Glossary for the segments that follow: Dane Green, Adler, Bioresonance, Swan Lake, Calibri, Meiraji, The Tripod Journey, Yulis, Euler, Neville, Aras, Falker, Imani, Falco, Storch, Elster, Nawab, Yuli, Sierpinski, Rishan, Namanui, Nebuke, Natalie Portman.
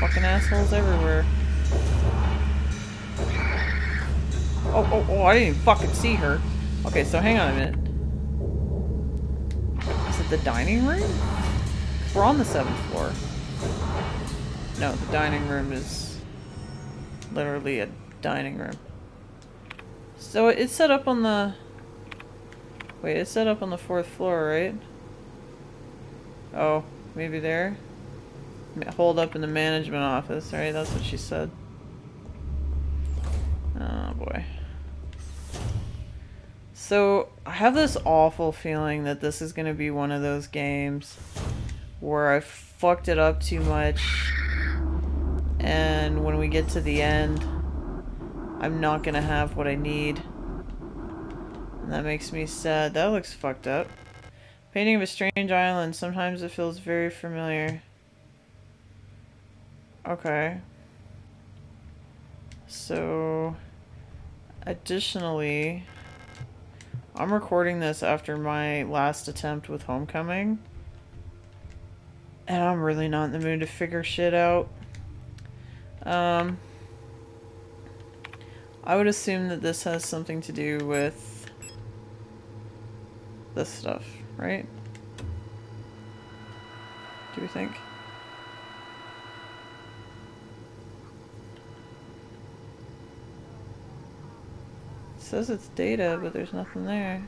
Fucking assholes everywhere. Oh, oh, oh, I didn't even fucking see her. Okay, so hang on a minute. Is it the dining room? We're on the 7th floor. No, the dining room is literally a dining room. So it's set up on the... Wait, it's set up on the 4th floor, right? Oh, maybe there? Hold up in the management office, right? That's what she said. Oh boy. So, I have this awful feeling that this is going to be one of those games where I fucked it up too much, and when we get to the end, I'm not going to have what I need. And that makes me sad. That looks fucked up. Painting of a strange island. Sometimes it feels very familiar. Okay. So, additionally, I'm recording this after my last attempt with Homecoming, and I'm really not in the mood to figure shit out. I would assume that this has something to do with this stuff, right? Do you think? It says it's data, but there's nothing there.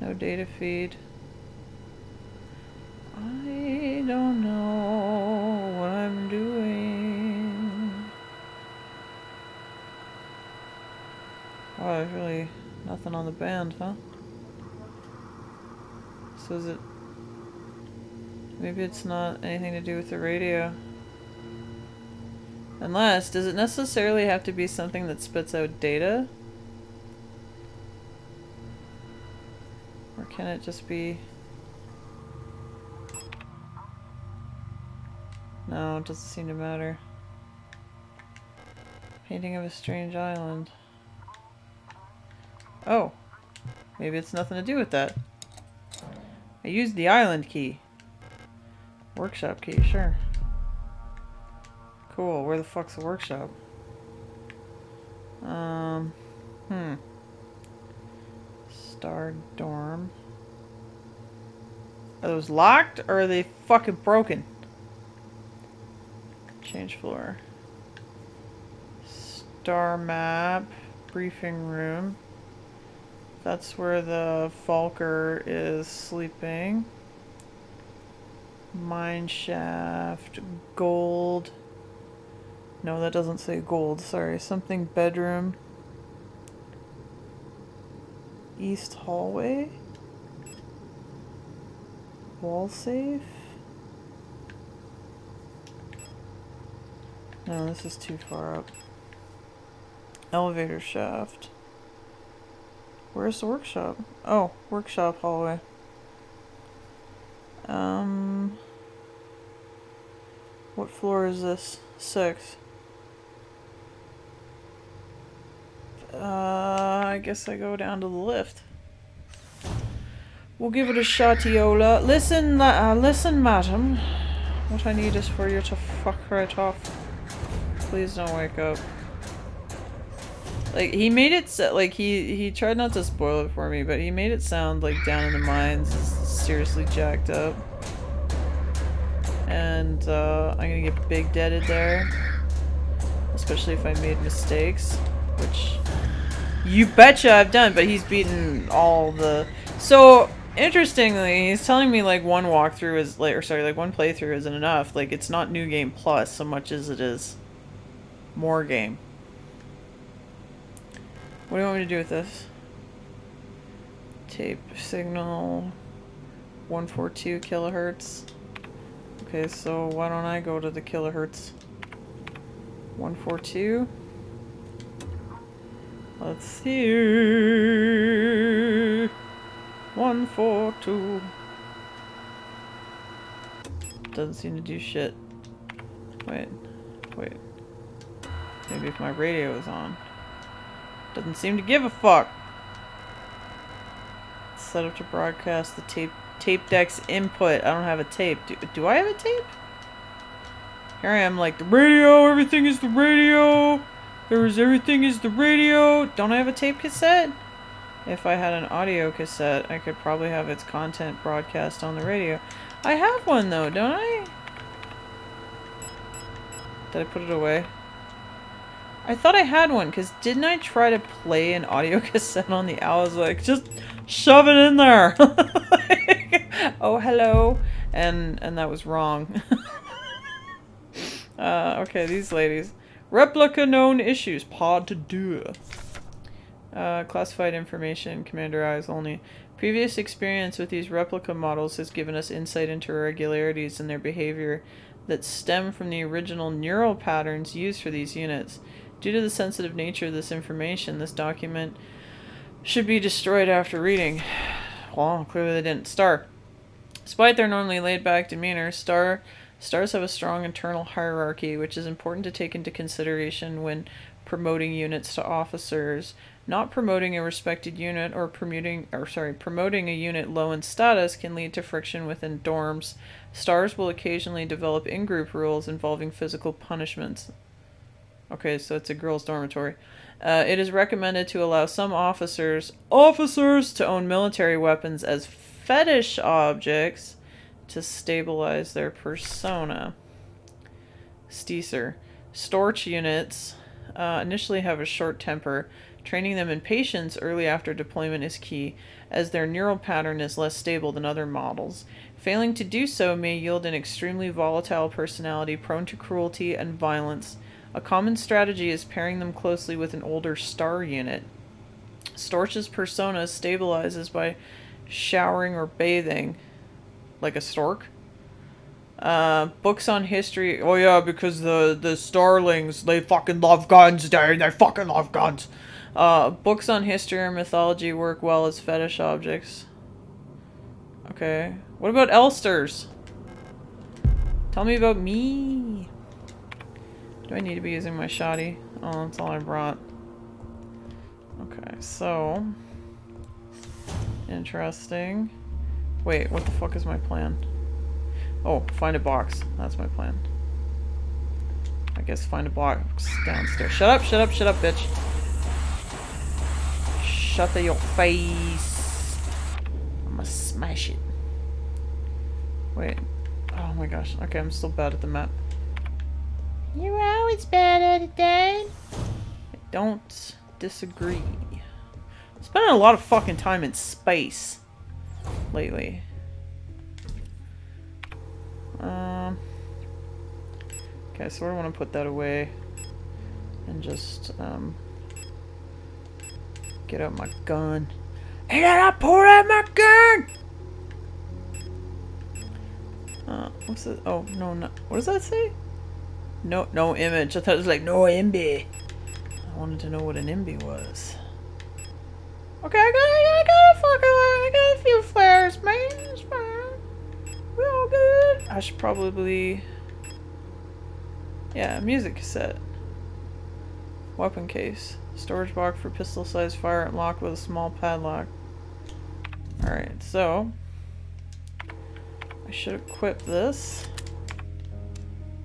No data feed. I don't know what I'm doing. Oh, there's really nothing on the band, huh? So is it... Maybe it's not anything to do with the radio. Unless, does it necessarily have to be something that spits out data? Can it just be... No, it doesn't seem to matter. Painting of a strange island. Oh! Maybe it's nothing to do with that. I used the island key. Workshop key, sure. Cool, where the fuck's the workshop? Star dorm. Are those locked or are they fucking broken? Change floor. Star map. Briefing room. That's where the Falker is sleeping. Mine shaft. Gold. No, that doesn't say gold. Sorry. Something bedroom. East hallway. Wall safe? No, this is too far up. Elevator shaft. Where's the workshop? Oh, workshop hallway. What floor is this? 6. I guess I go down to the lift. We'll give it a shot, Yola. Listen, listen, madam. What I need is for you to fuck right off. Please don't wake up. Like, he made it like, he tried not to spoil it for me, but he made it sound like Down in the Mines is seriously jacked up. And, I'm gonna get big deaded there. Especially if I made mistakes. Which, you betcha I've done, but he's beaten all the... So, interestingly, he's telling me, like, one walkthrough is, like, or sorry, like, one playthrough isn't enough. Like, it's not New Game Plus so much as it is more game. What do you want me to do with this? Tape signal 142 kilohertz. Okay, so why don't I go to the kilohertz? 142. Let's see. 142. Doesn't seem to do shit. Wait. Wait. Maybe if my radio is on. Doesn't seem to give a fuck. Set up to broadcast the tape deck's input. I don't have a tape. Do I have a tape? Here I am like, the radio, everything is the radio. Everything is the radio. Don't I have a tape cassette? If I had an audio cassette, I could probably have its content broadcast on the radio. I have one though, don't I? Did I put it away? I thought I had one, because didn't I try to play an audio cassette on the owl? I was like, just shove it in there! Oh, hello! And that was wrong. Okay, these ladies. Replica known issues. Pod to do. Classified information. Commander eyes only. Previous experience with these replica models has given us insight into irregularities in their behavior that stem from the original neural patterns used for these units. Due to the sensitive nature of this information, this document should be destroyed after reading. Well, clearly they didn't. Star. Despite their normally laid-back demeanor, stars have a strong internal hierarchy, which is important to take into consideration when promoting units to officers. Not promoting a respected unit or promoting a unit low in status can lead to friction within dorms. Stars will occasionally develop in-group rules involving physical punishments. Okay, so it's a girls' dormitory. It is recommended to allow some officers to own military weapons as fetish objects to stabilize their persona. Steeser. Storch units initially have a short temper. Training them in patience early after deployment is key, as their neural pattern is less stable than other models. Failing to do so may yield an extremely volatile personality prone to cruelty and violence. A common strategy is pairing them closely with an older star unit. Storch's persona stabilizes by showering or bathing. Like a stork? Books on history. Oh yeah, because the starlings, they fucking love guns, they fucking love guns. Books on history or mythology work well as fetish objects. Okay. What about Elsters? Tell me about me. Do I need to be using my shoddy? Oh, that's all I brought. Okay, so. Interesting. Wait, what the fuck is my plan? Oh, find a box. That's my plan. I guess find a box downstairs. Shut up, bitch. Shut your face. I'm gonna smash it. Wait. Oh my gosh. Okay, I'm still bad at the map. You're always bad at it, Dad. I don't disagree. I'm spending a lot of fucking time in space lately. Okay, so I want to put that away and just get out my gun. And then I pull out my gun. What's this? Oh no, not, what does that say? No image. I thought it was like no MB. I wanted to know what an MB was. Okay, I got a few flares, man. It's fine. We're all good. I should probably, yeah, music cassette, weapon case, storage box for pistol-sized fire and lock with a small padlock. All right, so I should equip this.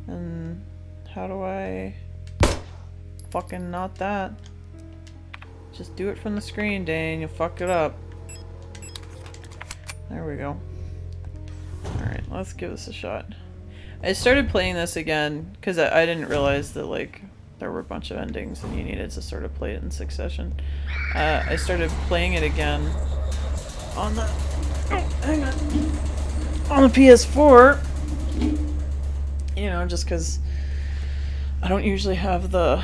And how do I fucking not that? Just do it from the screen, Dane. You'll fuck it up. There we go. Alright, let's give this a shot. I started playing this again because I didn't realize that, like, there were a bunch of endings and you needed to sort of play it in succession. I started playing it again on the... Oh, hang on. On the PS4. You know, just because I don't usually have the...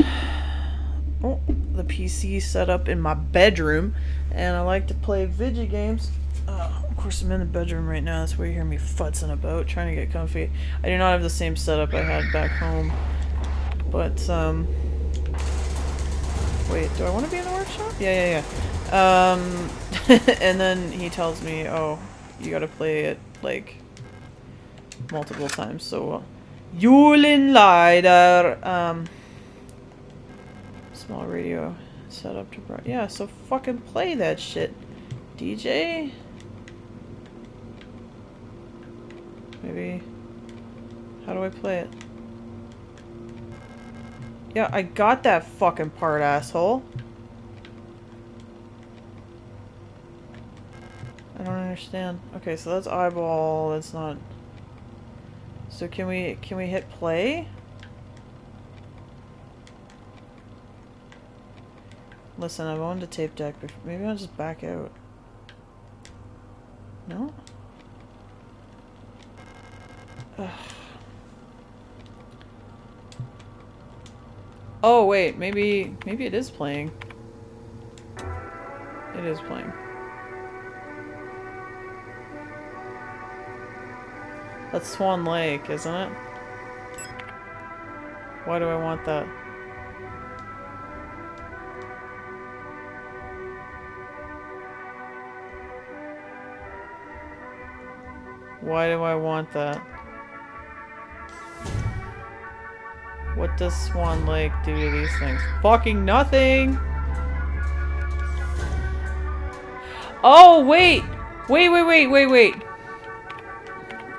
Oh, the PC set up in my bedroom, and I like to play video games. Of course, I'm in the bedroom right now. That's where you hear me futzing about, trying to get comfy. I do not have the same setup I had back home, but wait, do I want to be in the workshop? Yeah. And then he tells me, "Oh, you got to play it like multiple times." So, Yulin Leider. Small radio set up to broad. Yeah, so fucking play that shit, DJ. Maybe. How do I play it? Yeah, I got that fucking part, asshole. I don't understand. Okay, so that's eyeball, that's not... So can we hit play? Listen, I've owned a tape deck before. Maybe I'll just back out. No? Ugh. Oh wait, maybe it is playing. It is playing. That's Swan Lake, isn't it? Why do I want that? Why do I want that? What does Swan Lake do to these things? Fucking nothing! Oh, wait! Wait.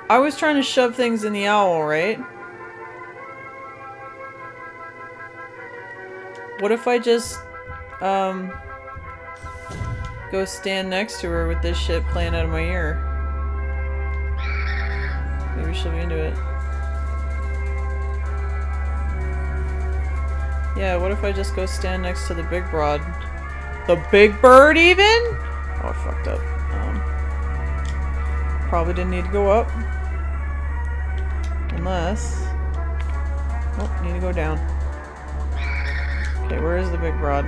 I was trying to shove things in the owl, right? What if I just, go stand next to her with this shit playing out of my ear? Maybe she'll be into it. Yeah, what if I just go stand next to the big broad? The big bird, even? Oh, I fucked up. Probably didn't need to go up. Unless... Oh, need to go down. Okay, where is the big broad?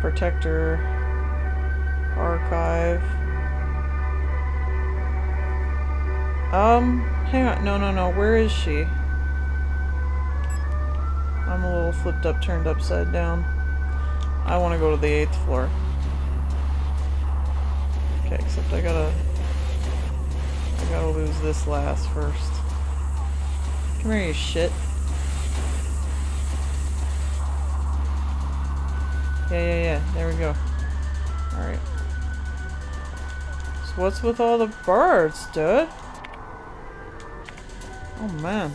Protector. Archive. Hang on. No. Where is she? I'm a little flipped up, turned upside down. I want to go to the 8th floor. Okay, except I gotta lose this last first. Come here, you shit. Yeah. There we go. Alright. So what's with all the birds, dude? Oh, man.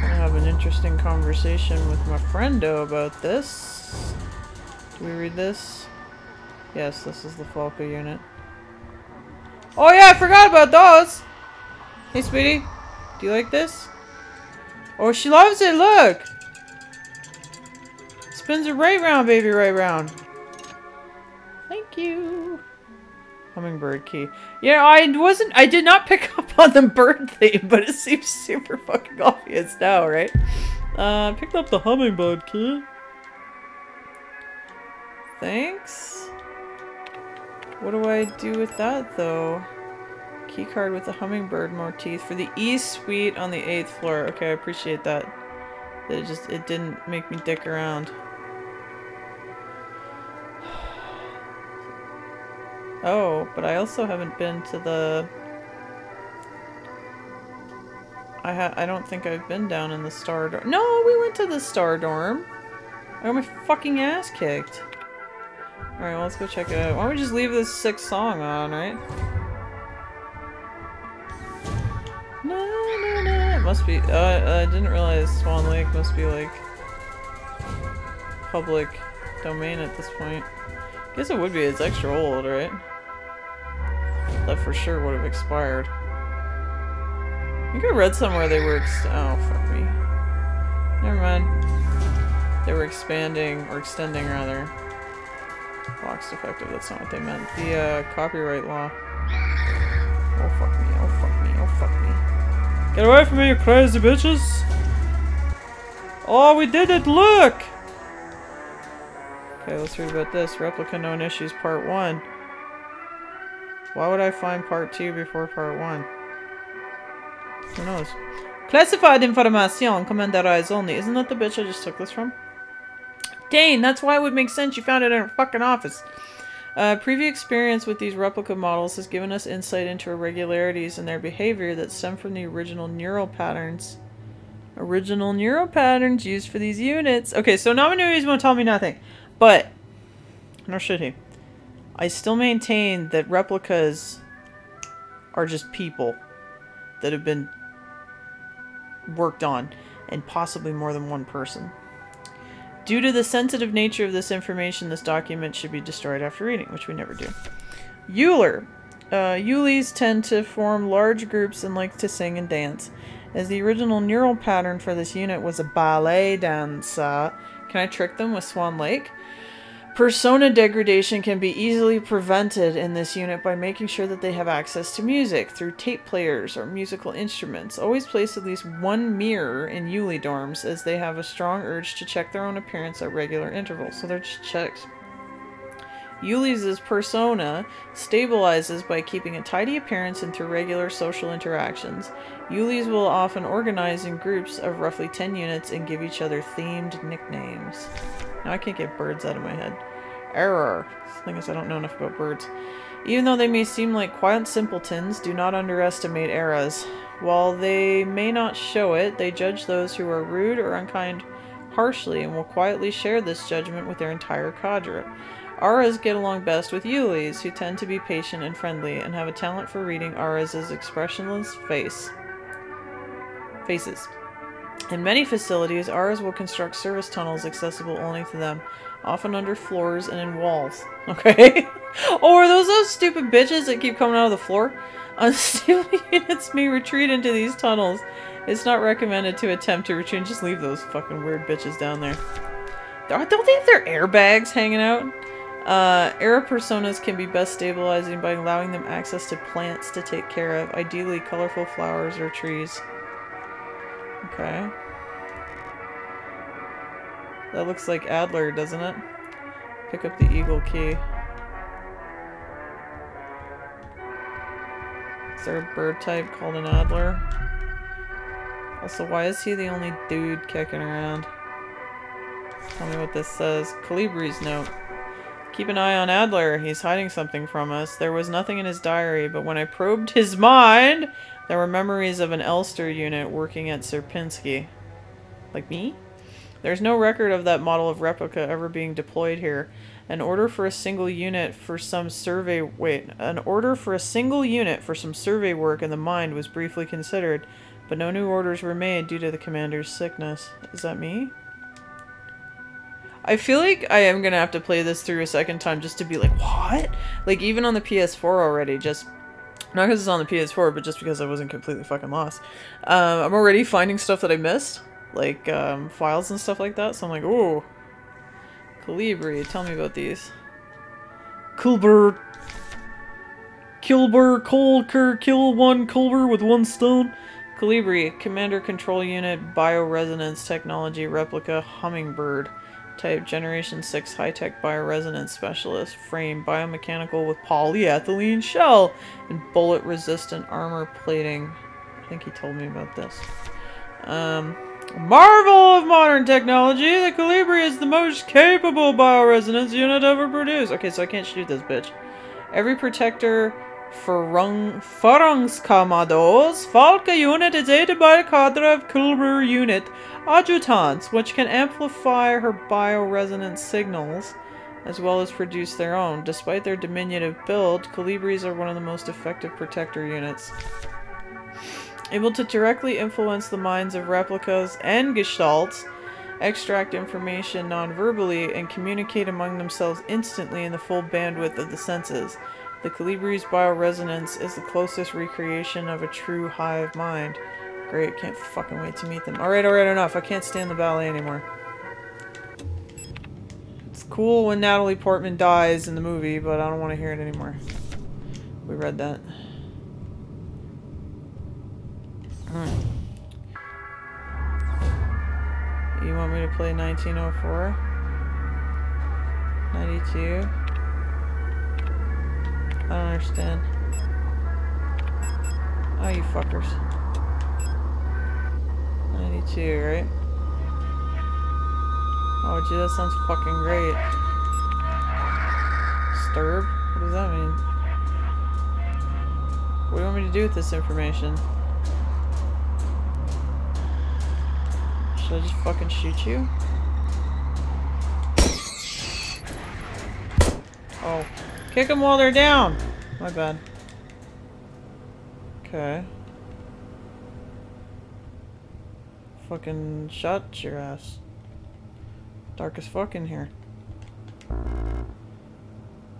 Have an interesting conversation with my friendo about this. Do we read this? Yes, this is the Falco unit. Oh yeah, I forgot about those! Hey, sweetie. Do you like this? Oh, she loves it, look! Spins it right round, baby, right round. Thank you. Hummingbird key. Yeah, I did not pick up on the bird thing, but it seems super fucking obvious now, right? Picked up the hummingbird key. Thanks. What do I do with that though? Key card with the hummingbird motif for the E suite on the 8th floor. Okay, I appreciate that. That it didn't make me dick around. Oh, but I also haven't been to the... I don't think I've been down in the star dorm. No, we went to the star dorm. I got my fucking ass kicked. Alright, well, let's go check it out. Why don't we just leave this sick song on, right? No. It must be... I didn't realize Swan Lake must be, like, public domain at this point. Guess it would be. It's extra old, right? That for sure would have expired. I think I read somewhere they were oh, fuck me. Never mind. They were extending rather. Box defective, that's not what they meant. The copyright law. Oh fuck me. Get away from me, you crazy bitches! Oh, we did it, look! Okay, let's read about this. Replica known issues, part 1. Why would I find part 2 before part 1? Who knows? Classified information, commander eyes only. Isn't that the bitch I just took this from? Dane, that's why it would make sense you found it in her fucking office. Previous experience with these replica models has given us insight into irregularities in their behavior that stem from the original neural patterns. Original neural patterns used for these units. Okay, so Namanui's won't tell me nothing. But, nor should he. I still maintain that replicas are just people that have been worked on. and possibly more than one person. Due to the sensitive nature of this information, this document should be destroyed after reading, which we never do. Euler. Yulis tend to form large groups and like to sing and dance. As the original neural pattern for this unit was a ballet dance, can I trick them with Swan Lake? Persona degradation can be easily prevented in this unit by making sure that they have access to music through tape players or musical instruments. Always place at least one mirror in Yuli dorms, as they have a strong urge to check their own appearance at regular intervals. So they're just checks. Yuli's persona stabilizes by keeping a tidy appearance and through regular social interactions. Yulis will often organize in groups of roughly 10 units and give each other themed nicknames. Now I can't get birds out of my head. Error. The thing is, I don't know enough about birds. Even though they may seem like quiet simpletons, do not underestimate Aras. While they may not show it, they judge those who are rude or unkind harshly and will quietly share this judgment with their entire cadre. Aras get along best with Yulis, who tend to be patient and friendly, and have a talent for reading Aras's expressionless faces. In many facilities, Aras will construct service tunnels accessible only to them, often under floors and in walls. Okay? Oh, are those stupid bitches that keep coming out of the floor? Unstable units may retreat into these tunnels. It's not recommended to attempt to retreat. Just leave those fucking weird bitches down there. Don't they have their airbags hanging out? Era personas can be best stabilizing by allowing them access to plants to take care of, ideally colorful flowers or trees. Okay. That looks like Adler, doesn't it? Pick up the eagle key. Is there a bird type called an Adler? Also, why is he the only dude kicking around? Tell me what this says. Calibri's note. Keep an eye on Adler. He's hiding something from us. There was nothing in his diary, but when I probed his mind, there were memories of an Elster unit working at Sierpinski. Like me? There's no record of that model of replica ever being deployed here. An order for a single unit for some survey work in the mine was briefly considered, but no new orders were made due to the commander's sickness. Is that me? I feel like I am gonna have to play this through a second time just to be like, what? Like, even on the PS4 already, just... Not because it's on the PS4, but just because I wasn't completely fucking lost. I'm already finding stuff that I missed. Like, files and stuff like that, so I'm like, ooh. Calibri, tell me about these. Kilber, Kolker, kill one Kilber with one stone. Calibri, Commander Control Unit, Bioresonance Technology Replica, Hummingbird. Type Generation 6 High-Tech Bioresonance Specialist. Frame Biomechanical with Polyethylene Shell and Bullet-Resistant Armor Plating. I think he told me about this. Marvel of modern technology! The Calibri is the most capable bioresonance unit ever produced! Okay, so I can't shoot this bitch. Every protector for Farungskommandos, Falco unit is aided by a cadre of Calibri unit adjutants, which can amplify her bioresonance signals as well as produce their own. Despite their diminutive build, Calibris are one of the most effective protector units. Able to directly influence the minds of replicas and gestalts, extract information non-verbally, and communicate among themselves instantly in the full bandwidth of the senses. The Calibri's bioresonance is the closest recreation of a true hive mind. Great, can't fucking wait to meet them. Alright, enough. I can't stand the ballet anymore. It's cool when Natalie Portman dies in the movie, but I don't want to hear it anymore. We read that. You want me to play 1904? 92? I don't understand. Oh, you fuckers. 92, right? Oh, gee, that sounds fucking great. Disturb? What does that mean? What do you want me to do with this information? Should I just fucking shoot you? Oh. Kick them while they're down! My bad. Okay. Fucking shut your ass. Dark as fuck in here.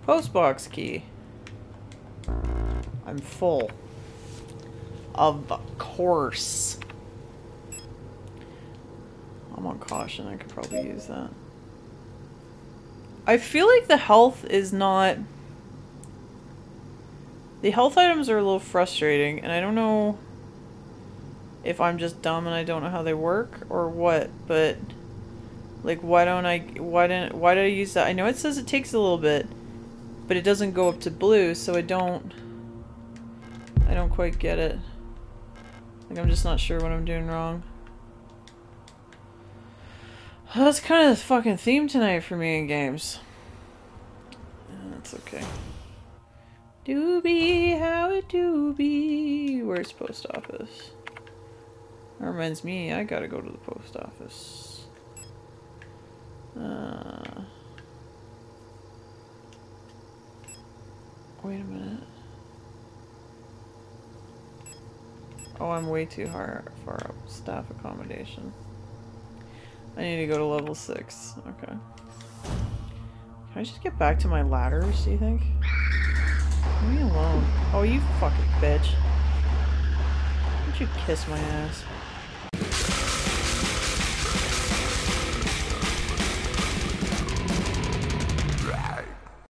Postbox key. I'm full. Of course. I'm on caution, I could probably use that. I feel like the health is not... The health items are a little frustrating, and I don't know if I'm just dumb and I don't know how they work or what, but like why did I use that? I know it says it takes a little bit, but it doesn't go up to blue, so I don't quite get it. Like I'm just not sure what I'm doing wrong. Well, that's kind of the fucking theme tonight for me in games. Yeah, that's okay. Do be how it do be. Where's post office? That reminds me, I gotta go to the post office. Wait a minute. Oh, I'm way too far up. Staff accommodation. I need to go to level 6. Okay. Can I just get back to my ladders, do you think? Leave me alone. Oh, you fucking bitch. Why don't you kiss my ass?